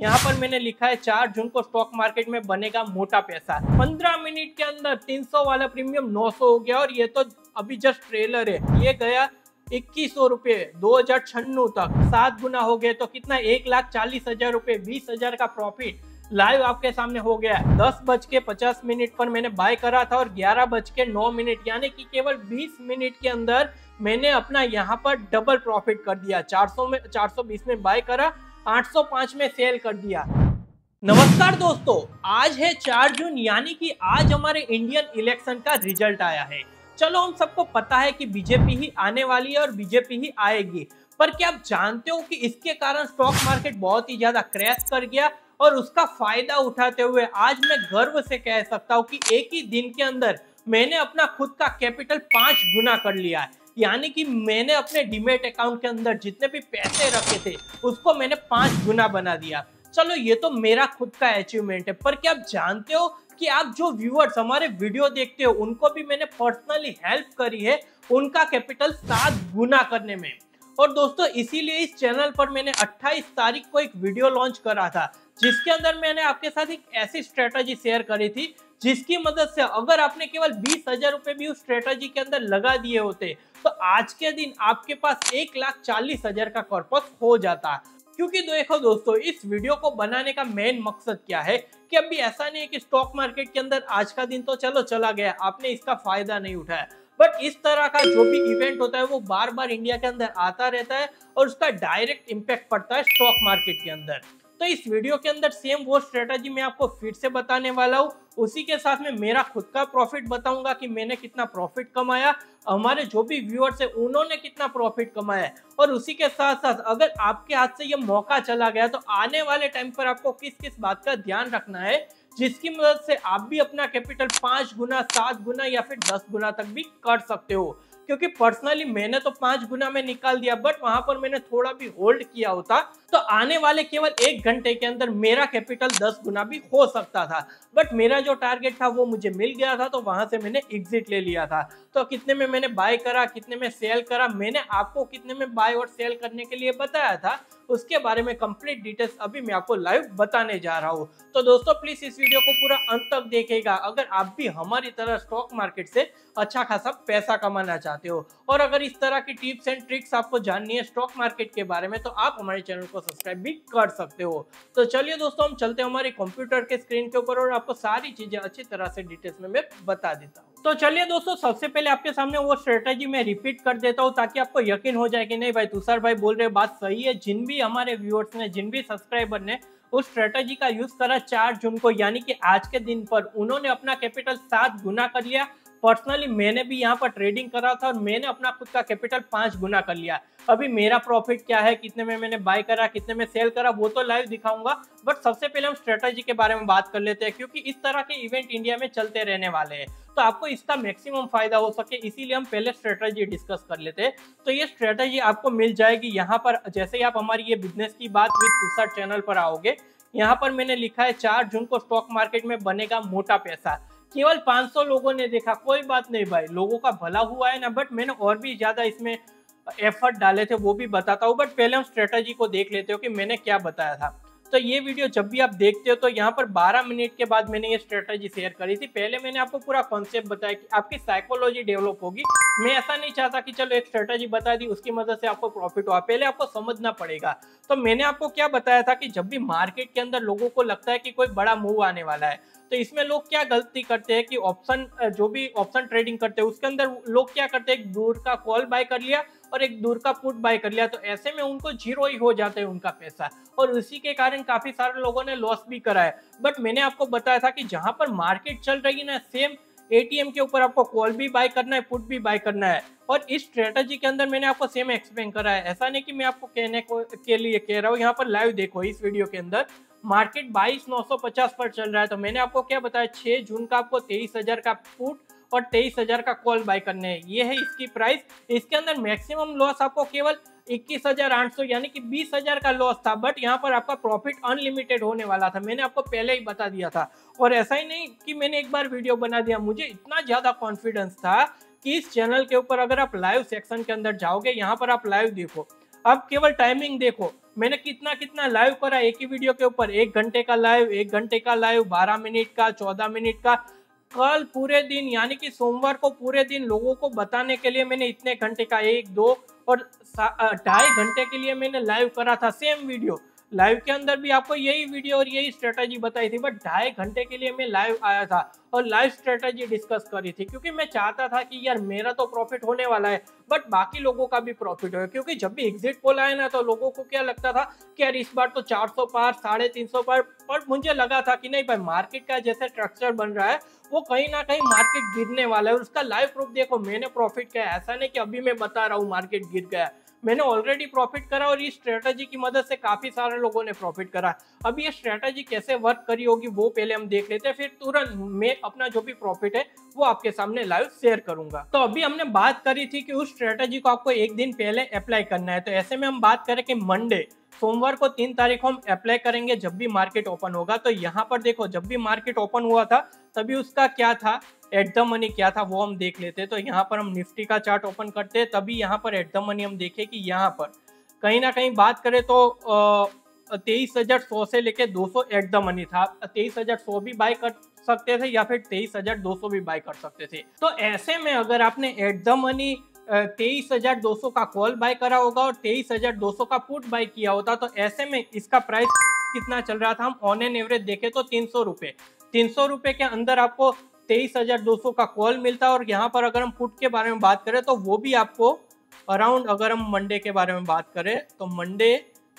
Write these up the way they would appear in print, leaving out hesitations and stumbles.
यहाँ पर मैंने लिखा है 4 जून को स्टॉक मार्केट में बनेगा मोटा पैसा। 15 मिनट के अंदर 300 वाला प्रीमियम 900 हो गया और ये तो अभी जस्ट ट्रेलर है। ये गया 2100 रुपये 2096 तक, 7 गुना हो गए तो कितना 1,40,000 रुपये। 20,000 का प्रॉफिट लाइव आपके सामने हो गया। 10:50 पर मैंने बाय करा था और 11:09 यानी कि केवल 20 मिनट के अंदर मैंने अपना यहाँ पर डबल प्रॉफिट कर दिया। 420 में बाय करा, 805 में सेल कर दिया। नमस्कार दोस्तों, आज है 4 जून यानी कि आज हमारे इंडियन इलेक्शन का रिजल्ट आया है। चलो हम सबको पता है कि बीजेपी ही आने वाली है और बीजेपी ही आएगी, पर क्या आप जानते हो कि इसके कारण स्टॉक मार्केट बहुत ही ज्यादा क्रैश कर गया और उसका फायदा उठाते हुए आज मैं गर्व से कह सकता हूँ कि एक ही दिन के अंदर मैंने अपना खुद का कैपिटल 5 गुना कर लिया है। यानी कि मैंने अपने डीमेट अकाउंट के अंदर जितने भी पैसे रखे थे उसको मैंने 5 गुना बना दिया। चलो ये तो मेरा खुद का अचीवमेंट है, पर क्या आप जानते हो कि आप जो व्यूअर्स हमारे वीडियो देखते हो उनको भी मैंने पर्सनली हेल्प करी है उनका कैपिटल 7 गुना करने में। और दोस्तों इसीलिए इस चैनल पर मैंने 28 तारीख को एक वीडियो लॉन्च करा था जिसके अंदर मैंने आपके साथ एक ऐसी स्ट्रेटजी शेयर करी थी जिसकी मदद से अगर आपने केवल 20,000 रुपये भी उस स्ट्रेटजी के अंदर लगा दिए होते तो आज के दिन आपके पास 1,40,000 का कॉर्पस हो जाता। क्योंकि देखो दोस्तों, इस वीडियो को बनाने का मेन मकसद क्या है कि अभी ऐसा नहीं है कि स्टॉक मार्केट के अंदर आज का दिन तो चलो चला गया, आपने इसका फायदा नहीं उठाया, बट इस तरह का जो भी इवेंट होता है वो बार बार इंडिया के अंदर आता रहता है और उसका डायरेक्ट इम्पैक्ट पड़ता है स्टॉक मार्केट के अंदर। तो इस वीडियो के अंदर सेम वो स्ट्रेटजी मैं आपको फिर से बताने वाला हूँ, उसी के साथ में मेरा खुद का प्रॉफिट बताऊंगा कि मैंने कितना प्रॉफिट कमाया, हमारे जो भी व्यूअर्स है उन्होंने कितना प्रॉफिट कमाया, और उसी के साथ साथ अगर आपके हाथ से ये मौका चला गया तो आने वाले टाइम पर आपको किस किस बात का ध्यान रखना है जिसकी मदद से आप भी अपना कैपिटल 5 गुना, 7 गुना या फिर 10 गुना तक भी कर सकते हो। क्योंकि पर्सनली मैंने तो 5 गुना में निकाल दिया, बट वहां पर मैंने थोड़ा भी होल्ड किया होता तो आने वाले केवल 1 घंटे के अंदर मेरा कैपिटल 10 गुना भी हो सकता था। बट मेरा जो टारगेट था वो मुझे मिल गया था तो वहां से मैंने एग्जिट ले लिया था। तो कितने में मैंने बाय करा, कितने में सेल करा, मैंने आपको कितने में बाय और सेल करने के लिए बताया था उसके बारे में कंप्लीट डिटेल्स अभी मैं आपको लाइव बताने जा रहा हूँ। तो दोस्तों प्लीज इस वीडियो को पूरा अंत तक देखिएगा अगर आप भी हमारी तरह स्टॉक मार्केट से अच्छा खासा पैसा कमाना चाहते हो। और अगर इस तरह की टिप्स एंड ट्रिक्स आपको जाननी है स्टॉक मार्केट के बारे में तो आप हमारे चैनल को सब्सक्राइब भी कर सकते हो। तो चलिए दोस्तों हम चलते हैं हमारे कंप्यूटर के स्क्रीन के ऊपर और आपको सारी चीजें अच्छी तरह से डिटेल्स में मैं बता देता हूँ। तो चलिए दोस्तों सबसे पहले आपके सामने वो स्ट्रेटेजी मैं रिपीट कर देता हूँ ताकि आपको यकीन हो जाए कि नहीं भाई तुषार भाई बोल रहे बात सही है। जिन भी हमारे व्यूअर्स ने, जिन भी सब्सक्राइबर ने उस स्ट्रेटेजी का यूज करा 4 जून को यानी कि आज के दिन पर, उन्होंने अपना कैपिटल 7 गुना कर लिया। पर्सनली मैंने भी यहाँ पर ट्रेडिंग करा था और मैंने अपना खुद का कैपिटल 5 गुना कर लिया। अभी मेरा प्रॉफिट क्या है, कितने में मैंने बाय करा, कितने में सेल करा वो तो लाइव दिखाऊंगा, बट सबसे पहले हम स्ट्रेटजी के बारे में बात कर लेते हैं क्योंकि इस तरह के इवेंट इंडिया में चलते रहने वाले हैं तो आपको इसका मैक्सिमम फायदा हो सके इसीलिए हम पहले स्ट्रेटजी डिस्कस कर लेते हैं। तो ये स्ट्रेटजी आपको मिल जाएगी यहाँ पर जैसे ही आप हमारी ये बिजनेस की बात विद तुषार चैनल पर आओगे। यहाँ पर मैंने लिखा है 4 जून को स्टॉक मार्केट में बनेगा मोटा पैसा। केवल 500 लोगों ने देखा, कोई बात नहीं भाई, लोगों का भला हुआ है ना, बट मैंने और भी ज्यादा इसमें एफर्ट डाले थे वो भी बताता हूँ, बट पहले हम स्ट्रेटजी को देख लेते हो कि मैंने क्या बताया था। तो ये वीडियो जब भी आप देखते हो तो यहाँ पर 12 मिनट के बाद मैंने ये स्ट्रेटजी शेयर करी थी। पहले मैंने आपको पूरा कॉन्सेप्ट बताया कि आपकी साइकोलॉजी डेवलप होगी। मैं ऐसा नहीं चाहता कि चलो एक स्ट्रेटजी बता दी उसकी मदद से आपको प्रॉफिट हुआ, पहले आपको समझना पड़ेगा। तो मैंने आपको क्या बताया था कि जब भी मार्केट के अंदर लोगों को लगता है कि कोई बड़ा मूव आने वाला है तो इसमें लोग क्या गलती करते हैं कि ऑप्शन, जो भी ऑप्शन ट्रेडिंग करते हैं उसके अंदर लोग क्या करते हैं, एक दूर का कॉल बाय कर लिया और एक दूर का पुट बाय कर लिया, तो ऐसे में उनको जीरो ही हो जाता है उनका पैसा और उसी के कारण काफी सारे लोगों ने लॉस भी करा है। बट मैंने आपको बताया था कि जहां पर मार्केट चल रही है ना, सेम एटीएम के ऊपर आपको कॉल भी बाय करना है, पुट भी बाय करना है, और इस स्ट्रेटजी के अंदर मैंने आपको सेम एक्सप्लेन करा है। ऐसा नहीं कि मैं आपको कहने को के लिए कह रहा हूँ, यहाँ पर लाइव देखो इस वीडियो के अंदर मार्केट 22,950 पर चल रहा है तो मैंने आपको क्या बताया, 6 जून का आपको 23,000 का पुट और 23,000 का कॉल बाय करने है। ये है इसकी प्राइस। इसके अंदर मैक्सिमम लॉस आपको केवल 21,800 यानी कि 20,000 का लॉस था, बट यहाँ पर आपका प्रॉफिट अनलिमिटेड होने वाला था, मैंने आपको पहले ही बता दिया था। और ऐसा ही नहीं कि मैंने एक बार वीडियो बना दिया, मुझे इतना ज़्यादा कॉन्फिडेंस था कि इस चैनल के ऊपर अगर आप लाइव सेक्शन के अंदर जाओगे, यहाँ पर आप लाइव देखो, आप केवल टाइमिंग देखो, मैंने कितना कितना लाइव करा एक ही वीडियो के ऊपर, 1 घंटे का लाइव, 1 घंटे का लाइव, 12 मिनट का, 14 मिनट का। कल पूरे दिन यानी कि सोमवार को पूरे दिन लोगों को बताने के लिए मैंने इतने घंटे का 1, 2 और 2.5 घंटे के लिए मैंने लाइव करा था। सेम वीडियो लाइव के अंदर भी आपको यही वीडियो और यही स्ट्रेटजी बताई थी, बट 2.5 घंटे के लिए मैं लाइव आया था और लाइव स्ट्रेटजी डिस्कस करी थी, क्योंकि मैं चाहता था कि यार मेरा तो प्रॉफिट होने वाला है बट बाकी लोगों का भी प्रॉफिट होगा। क्योंकि जब भी एग्जिट पोल आया ना तो लोगों को क्या लगता था कि यार इस बार तो 400 पार, 350 पार, पर मुझे लगा था कि नहीं भाई मार्केट का जैसे स्ट्रक्चर बन रहा है वो कहीं ना कहीं मार्केट गिरने वाला है। और उसका लाइव प्रूफ देखो, मैंने प्रॉफिट किया, ऐसा नहीं कि अभी मैं बता रहा हूँ मार्केट गिर गया, मैंने ऑलरेडी प्रॉफिट करा और इस स्ट्रेटजी की मदद से काफी सारे लोगों ने प्रॉफिट करा। अब ये स्ट्रेटजी कैसे वर्क करी होगी वो पहले हम देख लेते हैं, फिर तुरंत मैं अपना जो भी प्रॉफिट है वो आपके सामने लाइव शेयर करूंगा। तो अभी हमने बात करी थी कि उस स्ट्रेटजी को आपको 1 दिन पहले अप्लाई करना है। तो ऐसे में हम बात करें कि मंडे सोमवार को 3 तारीख को हम अप्लाई करेंगे जब भी मार्केट ओपन होगा। तो यहाँ पर देखो जब भी मार्केट ओपन हुआ था तभी उसका क्या था, एट द मनी क्या था वो हम देख लेते हैं। तो यहाँ पर हम निफ्टी का चार्ट ओपन करते हैं, तभी यहाँ पर एट द मनी हम देखें कि यहाँ पर कहीं ना कहीं बात करें तो 23,100 से लेके 200 एट द मनी था। 23,100 भी बाय कर सकते थे या फिर 23,200 भी बाय कर सकते थे। तो ऐसे में अगर आपने एट द मनी 23,200 का कॉल बाय करा होगा और 23,200 का पुट बाय किया होता तो ऐसे में इसका प्राइस कितना चल रहा था, हम ऑन एन एवरेज देखें तो 300 रुपये के अंदर आपको 23,200 का कॉल मिलता है। और यहाँ पर अगर हम पुट के बारे में बात करें तो वो भी आपको अराउंड, अगर हम मंडे के बारे में बात करें तो मंडे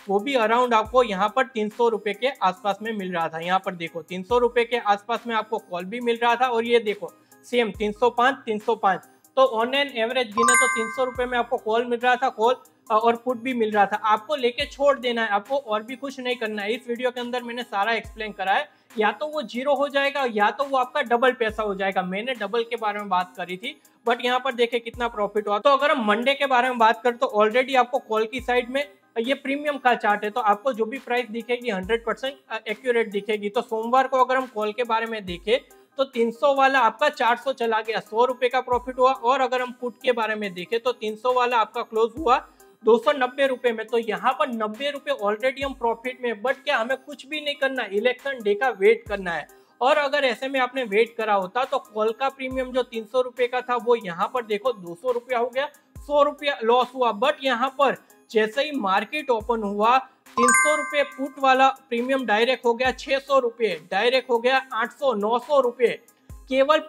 वो भी अराउंड आपको यहाँ पर 300 रुपये के आसपास में मिल रहा था। यहाँ पर देखो 300 रुपये के आसपास में आपको कॉल भी मिल रहा था और ये देखो सेम 305। तो ऑन एन एवरेज गिने तो 300 रुपये में आपको कॉल मिल रहा था, कॉल और पुट भी मिल रहा था। आपको लेके छोड़ देना है, आपको और भी कुछ नहीं करना है। इस वीडियो के अंदर मैंने सारा एक्सप्लेन करा है, या तो वो जीरो हो जाएगा या तो वो आपका डबल पैसा हो जाएगा। मैंने डबल के बारे में बात करी थी बट यहाँ पर देखे कितना प्रॉफिट हुआ। तो अगर हम मंडे के बारे में बात करें तो ऑलरेडी आपको कॉल की साइड में ये प्रीमियम का चार्ट है, तो आपको जो भी प्राइस दिखेगी 100% एक्यूरेट दिखेगी। तो सोमवार को अगर हम कॉल के बारे में देखें तो 300 वाला आपका 400 चला गया, 100 रुपये का प्रॉफिट हुआ। और अगर हम पुट के बारे में देखें तो 300 वाला आपका क्लोज हुआ 290 रुपये में। तो यहाँ पर 90 रुपये ऑलरेडी हम प्रॉफिट में, बट क्या हमें कुछ भी नहीं करना, इलेक्शन डे का वेट करना है। और अगर ऐसे में आपने वेट करा होता तो कॉल का प्रीमियम जो 300 रुपये का था वो यहाँ पर देखो 200 रुपया हो गया, 100 रुपया लॉस हुआ। बट यहाँ पर जैसे ही मार्केट ओपन हुआ 300 रुपये पुट वाला प्रीमियम डायरेक्ट हो गया 600 रुपये, डायरेक्ट हो गया 800-900 रुपये। केवल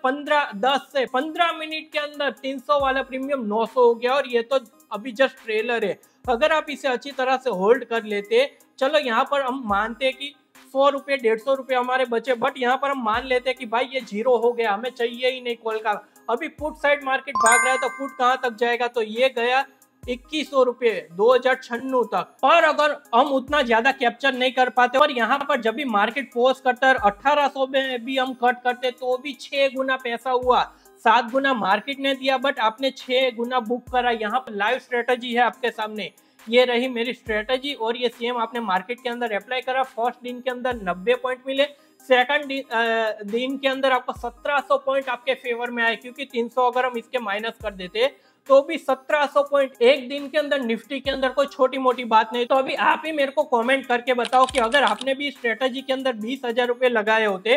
10 से 15 मिनट के अंदर 300 वाला प्रीमियम 900 हो गया। और ये तो अभी जस्ट ट्रेलर है, अगर आप इसे अच्छी तरह से होल्ड कर लेते, चलो यहाँ पर हम मानते कि 100 रुपये 150 रुपये हमारे बचे, बट यहाँ पर हम मान लेते कि भाई ये जीरो हो गया, हमें चाहिए ही नहीं कॉल का। अभी पुट साइड मार्केट भाग रहा है तो पुट कहाँ तक जाएगा, तो ये गया 2100 रुपये 2096 तक। और अगर हम उतना ज्यादा कैप्चर नहीं कर पाते और यहाँ पर जब भी मार्केट फोर्स करता है 1800 में भी हम कट करते तो भी 6 गुना पैसा हुआ, 7 गुना मार्केट ने दिया बट आपने 6 गुना बुक करा। यहाँ पर लाइव स्ट्रेटजी है आपके सामने, ये रही मेरी स्ट्रेटजी और ये सेम आपने मार्केट के अंदर अप्लाई करा। फर्स्ट दिन के अंदर 90 पॉइंट मिले, सेकंड दिन के अंदर आपको 1700 पॉइंट आपके फेवर में आए, क्योंकि 300 अगर हम इसके माइनस कर देते तो भी 1700 पॉइंट एक दिन के अंदर निफ्टी के अंदर कोई छोटी मोटी बात नहीं। तो अभी आप ही मेरे को कमेंट करके बताओ कि अगर आपने भी स्ट्रेटजी के अंदर 20,000 रुपये लगाए होते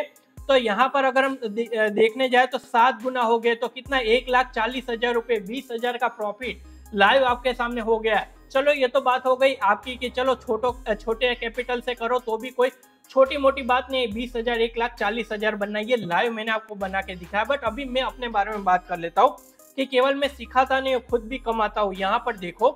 तो यहाँ पर अगर हम देखने जाए तो 7 गुना हो गए तो कितना, 1,40,000 रुपये, 20,000 का प्रॉफिट लाइव आपके सामने हो गया। चलो ये तो बात हो गई आपकी कि चलो छोटे कैपिटल से करो तो भी कोई छोटी मोटी बात नहीं, 20,000 1,40,000 बनना, ये लाइव मैंने आपको बना के दिखाया। बट अभी मैं अपने बारे में बात कर लेता हूँ कि केवल मैं सिखाता नहीं खुद भी कमाता हूँ। यहाँ पर देखो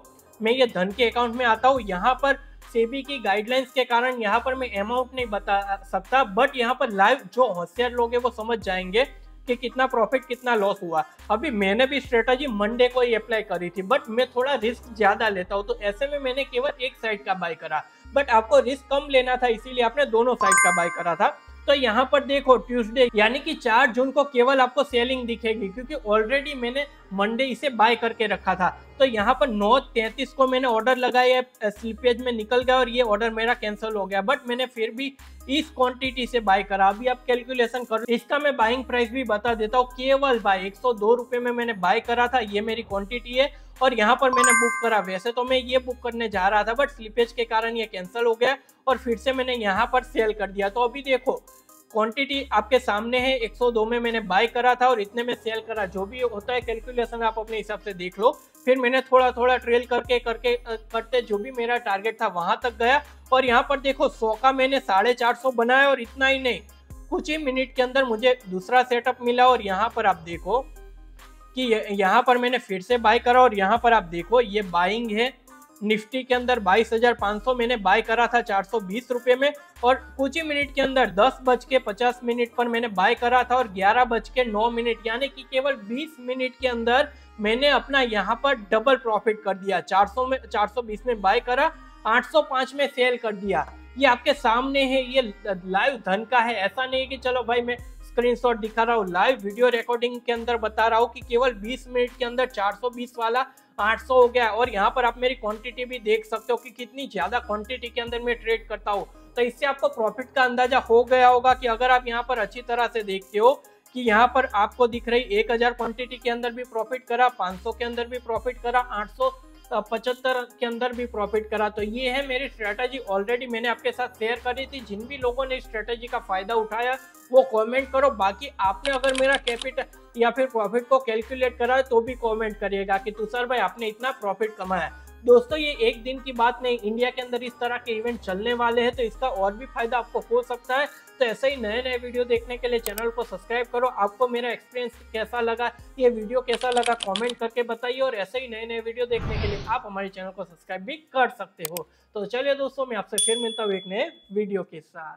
मैं ये धन के अकाउंट में आता हूँ, यहाँ पर सेबी की गाइडलाइंस के कारण यहाँ पर मैं अमाउंट नहीं बता सकता, बट यहाँ पर लाइव जो होशियार लोग हैं वो समझ जाएंगे कि कितना प्रॉफिट कितना लॉस हुआ। अभी मैंने भी स्ट्रेटजी मंडे को ही अप्लाई करी थी बट मैं थोड़ा रिस्क ज़्यादा लेता हूँ, तो ऐसे में मैंने केवल एक साइड का बाय करा, बट आपको रिस्क कम लेना था इसीलिए आपने दोनों साइड का बाय करा था। तो यहाँ पर देखो ट्यूसडे यानी कि 4 जून को केवल आपको सेलिंग दिखेगी, क्योंकि ऑलरेडी मैंने मंडे इसे बाय करके रखा था। तो यहाँ पर 9:33 को मैंने ऑर्डर लगाया, स्लिपेज में निकल गया और ये ऑर्डर मेरा कैंसिल हो गया, बट मैंने फिर भी इस क्वांटिटी से बाय करा। अभी आप कैलकुलेशन करो, इसका मैं बाइंग प्राइस भी बता देता हूँ, केवल बाय 102 रुपये में मैंने बाय करा था, ये मेरी क्वांटिटी है। और यहाँ पर मैंने बुक करा। वैसे तो मैं ये बुक करने जा रहा था बट स्लिपेज के कारण ये कैंसिल हो गया और फिर से मैंने यहाँ पर सेल कर दिया। तो अभी देखो क्वांटिटी आपके सामने है, 102 में मैंने बाय करा था और इतने में सेल करा। जो भी होता है कैलकुलेशन आप अपने हिसाब से देख लो। फिर मैंने थोड़ा थोड़ा ट्रेल करते जो भी मेरा टारगेट था वहां तक गया और यहाँ पर देखो 100 का मैंने 450 बनाया और इतना ही नहीं, कुछ ही मिनट के अंदर मुझे दूसरा सेटअप मिला और यहाँ पर आप देखो कि यहाँ पर मैंने फिर से बाय करा और यहाँ पर आप देखो ये बाइंग है। निफ्टी के अंदर 22,500 मैंने बाय करा था 420 रुपये में और कुछ ही मिनट के अंदर 10:50 पर मैंने बाय करा था और 11:09 यानी कि केवल 20 मिनट के अंदर मैंने अपना यहाँ पर डबल प्रॉफिट कर दिया। 420 में बाय करा, 805 में सेल कर दिया। ये आपके सामने है, ये लाइव धन का है। ऐसा नहीं कि चलो भाई मैं स्क्रीनशॉट दिखा रहा हूँ, लाइव वीडियो रिकॉर्डिंग के अंदर बता रहा हूँ कि केवल 20 मिनट के अंदर 420 वाला 800 हो गया। और यहाँ पर आप मेरी क्वांटिटी भी देख सकते हो कि कितनी ज़्यादा क्वांटिटी के अंदर मैं ट्रेड करता हूँ। तो इससे आपको प्रॉफिट का अंदाजा हो गया होगा कि अगर आप यहाँ पर अच्छी तरह से देखते हो कि यहाँ पर आपको दिख रही 1000 क्वांटिटी के अंदर भी प्रॉफिट करा, 500 के अंदर भी प्रॉफिट करा, 875 के अंदर भी प्रॉफिट करा। तो ये है मेरी स्ट्रेटजी, ऑलरेडी मैंने आपके साथ शेयर करी थी। जिन भी लोगों ने इस स्ट्रेटजी का फायदा उठाया वो कमेंट करो। बाकी आपने अगर मेरा कैपिटल या फिर प्रॉफिट को कैलकुलेट करा तो भी कमेंट करिएगा कि तुषार भाई आपने इतना प्रॉफिट कमाया। दोस्तों ये एक दिन की बात नहीं, इंडिया के अंदर इस तरह के इवेंट चलने वाले हैं तो इसका और भी फायदा आपको हो सकता है। तो ऐसे ही नए नए वीडियो देखने के लिए चैनल को सब्सक्राइब करो। आपको मेरा एक्सपीरियंस कैसा लगा, ये वीडियो कैसा लगा, कमेंट करके बताइए। और ऐसे ही नए नए वीडियो देखने के लिए आप हमारे चैनल को सब्सक्राइब भी कर सकते हो। तो चलिए दोस्तों, मैं आपसे फिर मिलता हूँ एक नए वीडियो के साथ।